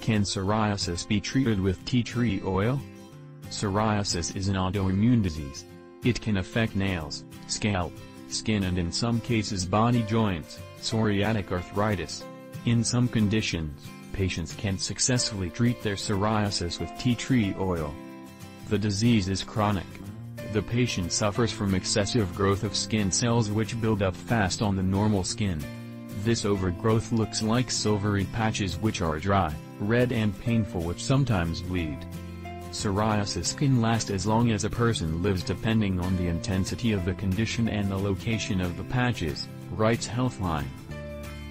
Can psoriasis be treated with tea tree oil? Psoriasis is an autoimmune disease. It can affect nails, scalp, skin and in some cases body joints, psoriatic arthritis. In some conditions, patients can successfully treat their psoriasis with tea tree oil. The disease is chronic. The patient suffers from excessive growth of skin cells which build up fast on the normal skin. This overgrowth looks like silvery patches which are dry, red and painful, which sometimes bleed. Psoriasis can last as long as a person lives depending on the intensity of the condition and the location of the patches, writes Healthline.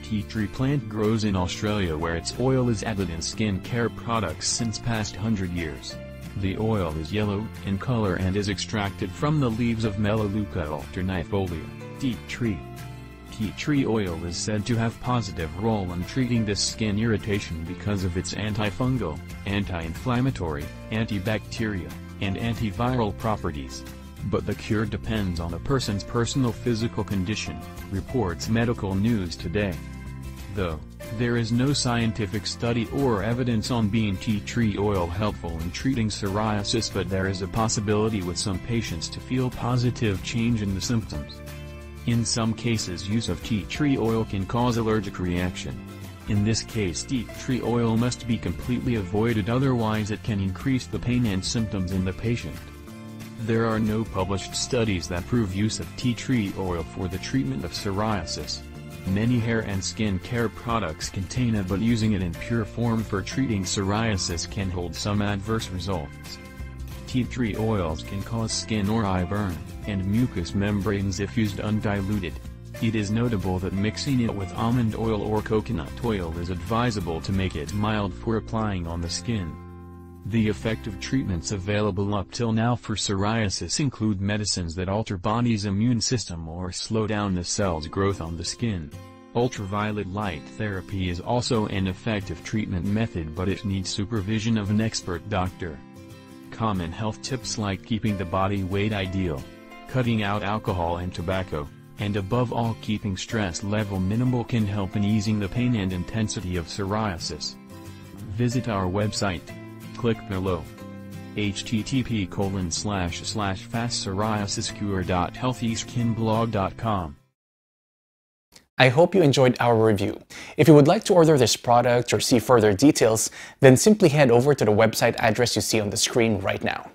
Tea tree plant grows in Australia where its oil is added in skin care products since past 100 years. The oil is yellow in color and is extracted from the leaves of Melaleuca alternifolia, tea tree. Tea tree oil is said to have a positive role in treating this skin irritation because of its antifungal, anti-inflammatory, antibacterial, and antiviral properties. But the cure depends on a person's personal physical condition, reports Medical News Today. Though, there is no scientific study or evidence on being tea tree oil helpful in treating psoriasis, but there is a possibility with some patients to feel positive change in the symptoms. In some cases, use of tea tree oil can cause allergic reaction. In this case, tea tree oil must be completely avoided, otherwise it can increase the pain and symptoms in the patient. There are no published studies that prove use of tea tree oil for the treatment of psoriasis. Many hair and skin care products contain it, but using it in pure form for treating psoriasis can hold some adverse results. Tea tree oils can cause skin or eye burn, and mucous membranes if used undiluted. It is notable that mixing it with almond oil or coconut oil is advisable to make it mild for applying on the skin. The effective treatments available up till now for psoriasis include medicines that alter body's immune system or slow down the cell's growth on the skin. Ultraviolet light therapy is also an effective treatment method, but it needs supervision of an expert doctor. Common health tips like keeping the body weight ideal, cutting out alcohol and tobacco, and above all keeping stress level minimal can help in easing the pain and intensity of psoriasis. Visit our website. Click below. http://fastpsoriasiscure.healthyskinblog.com. I hope you enjoyed our review. If you would like to order this product or see further details, then simply head over to the website address you see on the screen right now.